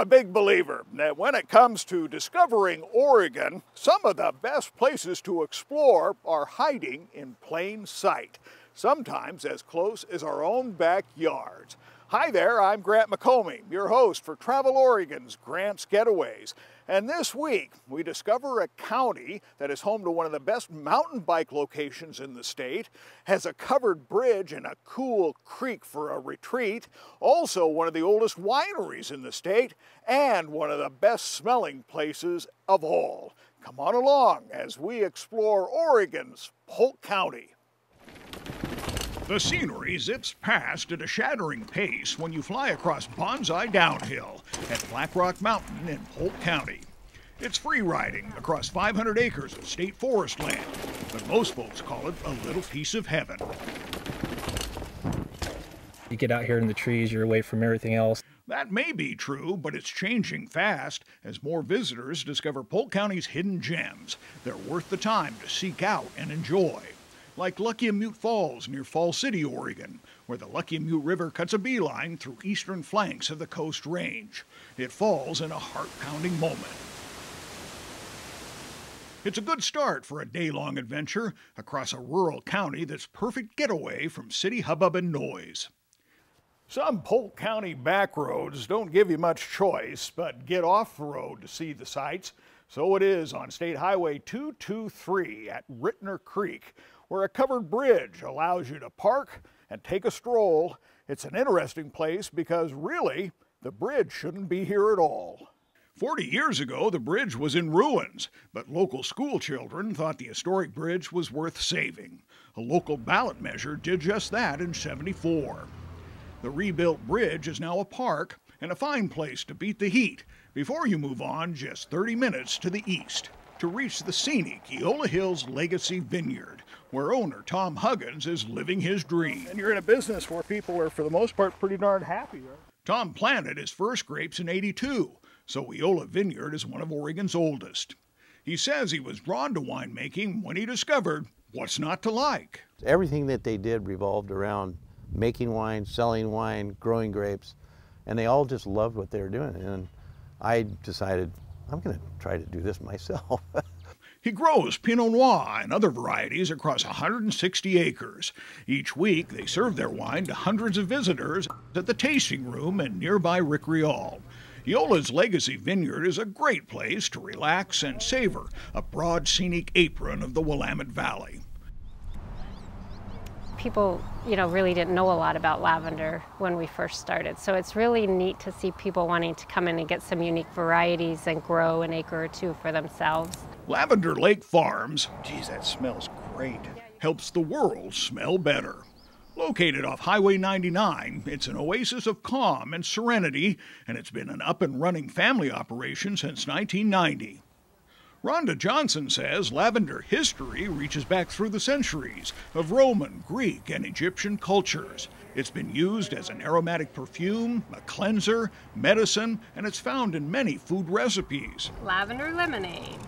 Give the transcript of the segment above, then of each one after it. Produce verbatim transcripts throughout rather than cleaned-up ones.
a big believer that when it comes to discovering Oregon, some of the best places to explore are hiding in plain sight, sometimes as close as our own backyards. Hi there, I'm Grant McComey, your host for Travel Oregon's Grant's Getaways. And this week, we discover a county that is home to one of the best mountain bike locations in the state, has a covered bridge and a cool creek for a retreat, also one of the oldest wineries in the state, and one of the best smelling places of all. Come on along as we explore Oregon's Polk County. The scenery zips past at a shattering pace when you fly across Bonsai Downhill at Black Rock Mountain in Polk County. It's free riding across five hundred acres of state forest land, but most folks call it a little piece of heaven. You get out here in the trees, you're away from everything else. That may be true, but it's changing fast as more visitors discover Polk County's hidden gems. They're worth the time to seek out and enjoy. Like Luckiamute Falls near Fall City, Oregon, where the Luckiamute River cuts a beeline through eastern flanks of the Coast Range. It falls in a heart-pounding moment. It's a good start for a day-long adventure across a rural county that's perfect getaway from city hubbub and noise. Some Polk County back roads don't give you much choice, but get off the road to see the sights. So it is on State Highway two two three at Ritner Creek, where a covered bridge allows you to park and take a stroll. It's an interesting place because really, the bridge shouldn't be here at all. forty years ago, the bridge was in ruins, but local school children thought the historic bridge was worth saving. A local ballot measure did just that in seventy-four. The rebuilt bridge is now a park and a fine place to beat the heat before you move on just thirty minutes to the east to reach the scenic Eola Hills Legacy Vineyard, where owner Tom Huggins is living his dream. And you're in a business where people are, for the most part, pretty darn happy, right? Tom planted his first grapes in eighty-two, so Eola Vineyard is one of Oregon's oldest. He says he was drawn to winemaking when he discovered what's not to like. Everything that they did revolved around making wine, selling wine, growing grapes, and they all just loved what they were doing. And I decided, I'm going to try to do this myself. He grows Pinot Noir and other varieties across one hundred sixty acres. Each week, they serve their wine to hundreds of visitors at the tasting room and nearby Rickreall. Eola's Legacy Vineyard is a great place to relax and savor a broad scenic apron of the Willamette Valley. People, you know, really didn't know a lot about lavender when we first started. So it's really neat to see people wanting to come in and get some unique varieties and grow an acre or two for themselves. Lavender Lake Farms, geez, that smells great, helps the world smell better. Located off Highway ninety-nine, it's an oasis of calm and serenity, and it's been an up and running family operation since nineteen ninety. Rhonda Johnson says lavender history reaches back through the centuries of Roman, Greek, and Egyptian cultures. It's been used as an aromatic perfume, a cleanser, medicine, and it's found in many food recipes. Lavender lemonade.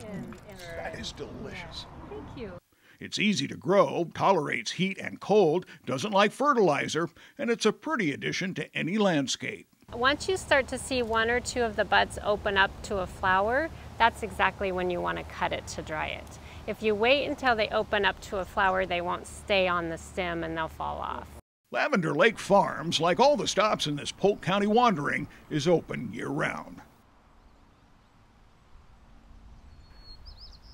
That is delicious. Thank you. It's easy to grow, tolerates heat and cold, doesn't like fertilizer, and it's a pretty addition to any landscape. Once you start to see one or two of the buds open up to a flower, that's exactly when you want to cut it to dry it. If you wait until they open up to a flower, they won't stay on the stem and they'll fall off. Lavender Lake Farms, like all the stops in this Polk County wandering, is open year-round.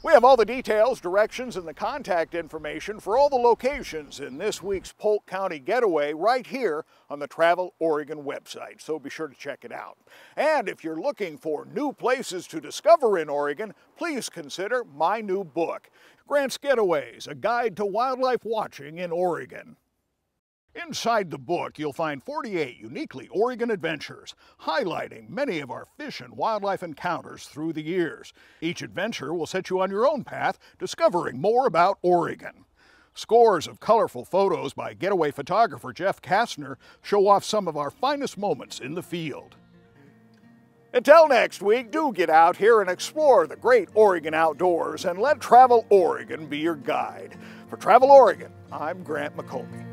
We have all the details, directions, and the contact information for all the locations in this week's Polk County Getaway right here on the Travel Oregon website, so be sure to check it out. And if you're looking for new places to discover in Oregon, please consider my new book, Grant's Getaways, A Guide to Wildlife Watching in Oregon. Inside the book, you'll find forty-eight uniquely Oregon adventures, highlighting many of our fish and wildlife encounters through the years. Each adventure will set you on your own path, discovering more about Oregon. Scores of colorful photos by getaway photographer Jeff Kastner show off some of our finest moments in the field. Until next week, do get out here and explore the great Oregon outdoors and let Travel Oregon be your guide. For Travel Oregon, I'm Grant McComey.